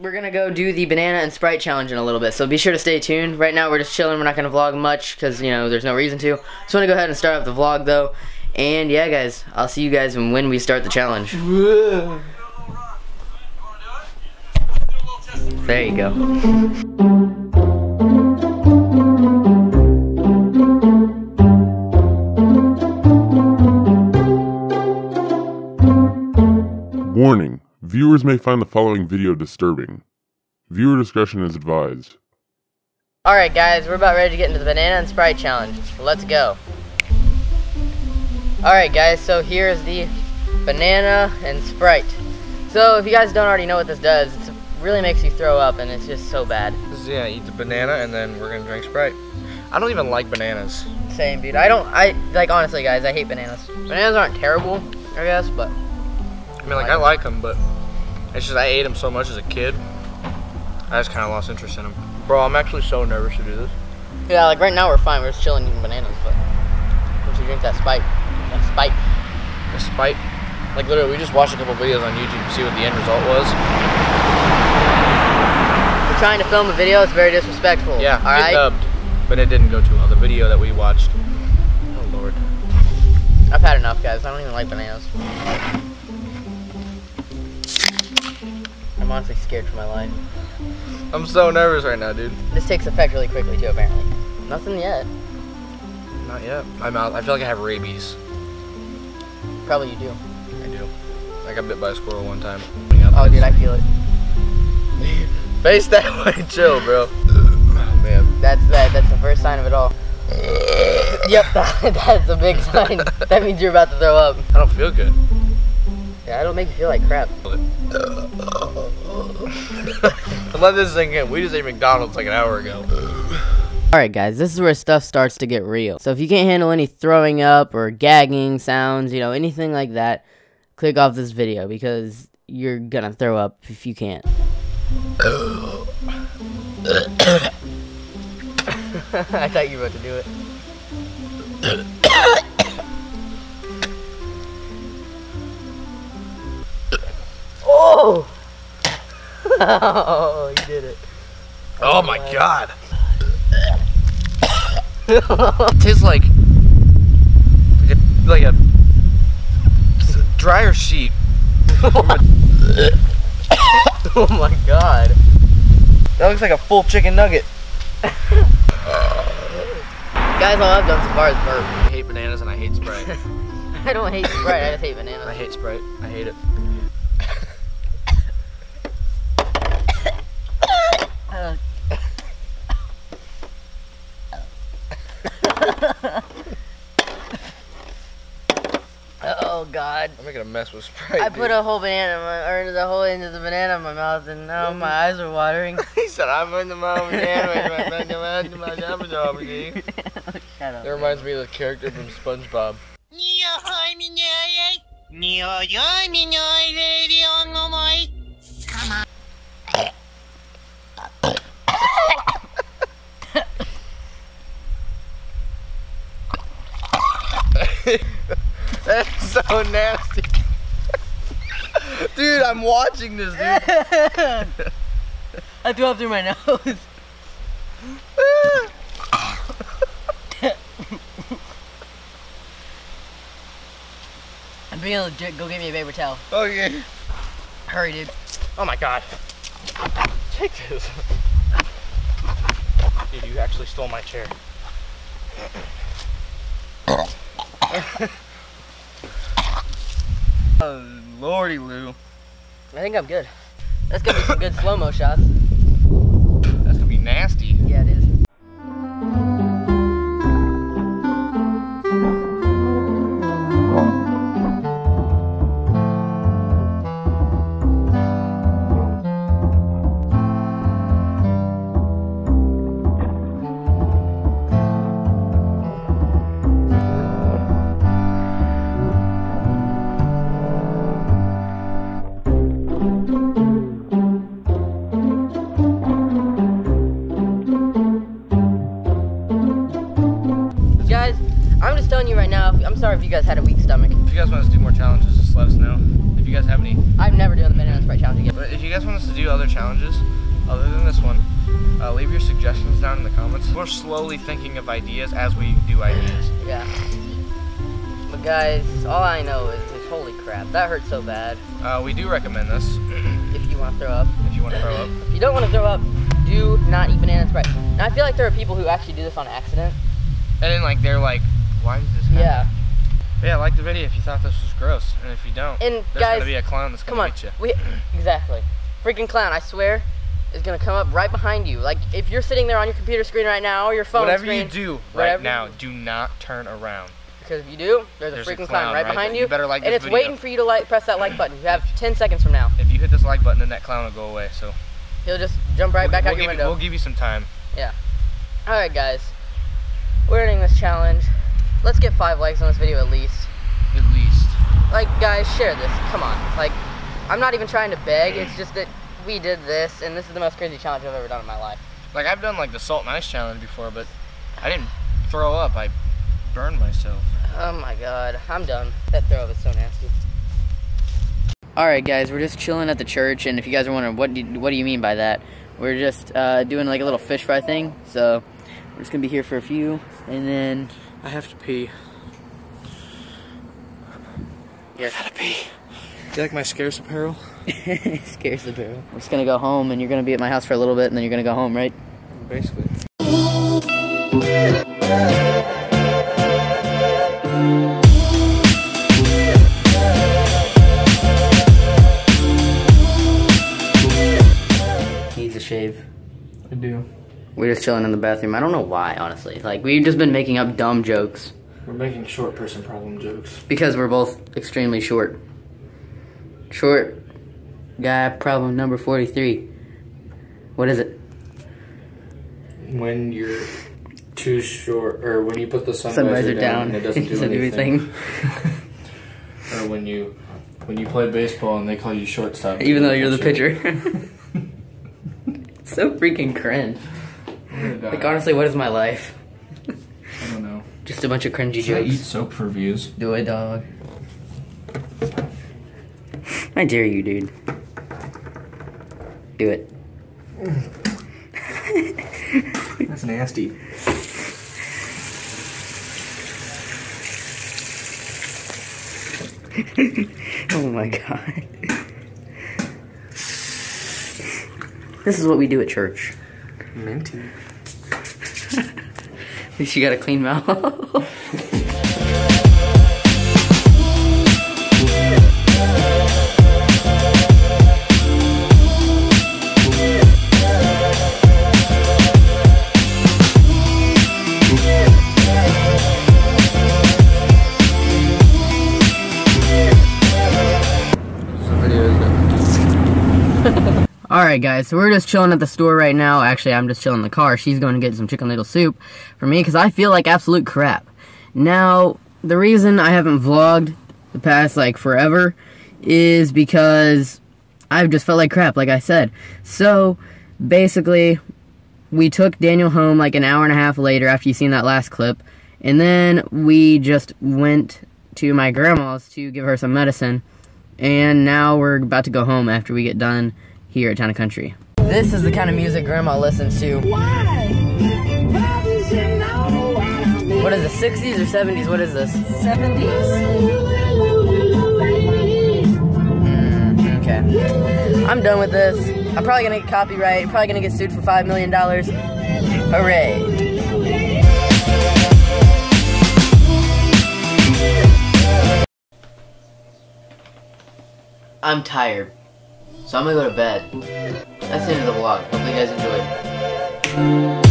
We're gonna go do the banana and Sprite challenge in a little bit, so be sure to stay tuned. Right now we're just chilling, we're not gonna vlog much because, you know, there's no reason to. Just wanna go ahead and start up the vlog though. And yeah guys, I'll see you guys when we start the challenge. There you go. Warning, viewers may find the following video disturbing. Viewer discretion is advised. Alright guys, we're about ready to get into the banana and Sprite challenge. Let's go. Alright guys, so here's the banana and Sprite. So if you guys don't already know what this does, it really makes you throw up and it's just so bad. Yeah, eat the banana and then we're gonna drink Sprite. I don't even like bananas. Same dude, like honestly guys, I hate bananas. Bananas aren't terrible, I guess, but I mean, like, I like them, but it's just I ate them so much as a kid, I just kind of lost interest in them. Bro, I'm actually so nervous to do this. Yeah, like, right now we're fine. We're just chilling eating bananas, but once you drink that Sprite. That Sprite. The Sprite? Like, literally, we just watched a couple videos on YouTube to see what the end result was. We're trying to film a video. It's very disrespectful. Yeah, all right? Dubbed, but it didn't go too well. The video that we watched. Oh, Lord. I've had enough, guys. I don't even like bananas. I'm honestly scared for my life. I'm so nervous right now, dude. This takes effect really quickly, too, apparently. Nothing yet. Not yet. I'm out. I feel like I have rabies. Probably you do. I do. I got bit by a squirrel one time. Oh, dude, I feel it. Face that way. Chill, bro. Oh, man. That's the first sign of it all. Yep, that's a big sign. That means you're about to throw up. I don't feel good. Yeah, it'll make you feel like crap. Let this sink in. We just ate McDonald's like an hour ago. Alright guys, this is where stuff starts to get real. So if you can't handle any throwing up or gagging sounds, you know, anything like that, click off this video because you're gonna throw up if you can't. I thought you were about to do it. Oh! Oh, you did it. Oh my god. It tastes like a dryer sheet. Oh my god. That looks like a full chicken nugget. Guys, all I've done so far is burp. I hate bananas and I hate Sprite. I don't hate Sprite, I just hate bananas. I hate Sprite. I hate it. Oh god! I'm making a mess with Sprite. I put a whole banana, the whole end of the banana in my mouth, and now my eyes are watering. He said, "I'm in the mouth banana, my Shut up. That reminds me of the character from SpongeBob. That's so nasty. Dude, I'm watching this, dude. I threw up through my nose. I'm being legit. Go get me a paper towel. Okay. Hurry, dude. Oh my god. Take this. Dude, you actually stole my chair. Oh, lordy Lou. I think I'm good. That's gonna be some good slow-mo shots. That's gonna be nasty. Yeah, it is. I'm just telling you right now, I'm sorry if you guys had a weak stomach. If you guys want us to do more challenges, just let us know. If you you guys have any? I've never done the banana Sprite challenge again. But if you guys want us to do other challenges other than this one, leave your suggestions down in the comments. We're slowly thinking of ideas as we do ideas. Yeah. But guys, all I know is holy crap, that hurts so bad. We do recommend this. If you want to throw up. If you want to throw up. If you don't want to throw up, do not eat banana Sprite. Now I feel like there are people who actually do this on accident. And then like they're like, why did this happen? Yeah. But yeah, like the video if you thought this was gross, and if you don't, and there's guys, gonna be a clown that's gonna get you. Exactly. Freaking clown, I swear, is gonna come up right behind you. Like if you're sitting there on your computer screen right now or your phone screen. Whatever you do right now, do not turn around. Because if you do, there's a freaking clown right behind you. You better like this video. And it's waiting for you to press that like button. You have 10 seconds from now. If you hit this like button, then that clown will go away. So he'll just jump right back out your window. We'll give you some time. Yeah. All right, guys. We're ending this challenge. Let's get 5 likes on this video at least. At least. Like, guys, share this. Come on. Like, I'm not even trying to beg. It's just that we did this, and this is the most crazy challenge I've ever done in my life. Like, I've done, like, the Salt and Ice challenge before, but I didn't throw up. I burned myself. Oh, my God. I'm done. That throw up is so nasty. Alright, guys. We're just chilling at the church, and if you guys are wondering, what do you mean by that? We're just doing, like, a little fish fry thing, so we're just going to be here for a few, and then I have to pee. Here. I gotta pee. Do you like my scarce apparel? Scarce apparel. I'm just gonna go home, and you're gonna be at my house for a little bit, and then you're gonna go home, right? Basically. Needs a shave. I do. We're just chilling in the bathroom. I don't know why, honestly. Like, we've just been making up dumb jokes. We're making short person problem jokes. Because we're both extremely short. Short guy problem number 43. What is it? When you're too short, or when you put the sunriser down and it doesn't do anything. Or when you play baseball and they call you shortstop. Even though you're the pitcher. So freaking cringe. Like, honestly, what is my life? I don't know. Just a bunch of cringy jokes. I eat soap for views. Do it, dog. I dare you, dude. Do it. That's nasty. Oh my God. This is what we do at church. Minty. At least you got a clean mouth. Alright guys, so we're just chilling at the store right now. Actually, I'm just chilling in the car. She's going to get some chicken noodle soup for me because I feel like absolute crap. Now, the reason I haven't vlogged the past, forever is because I've just felt like crap, like I said. So, basically, we took Daniel home like an hour and a half later after you've seen that last clip. And then we just went to my grandma's to give her some medicine. And now we're about to go home after we get done here at Town & Country. This is the kind of music Grandma listens to. Why? What is this, 60s or 70s? What is this? 70s. Okay. I'm done with this. I'm probably gonna get copyright. I'm probably gonna get sued for $5 million. Hooray. I'm tired. So I'm gonna go to bed. That's the end of the vlog. Hope you guys enjoyed.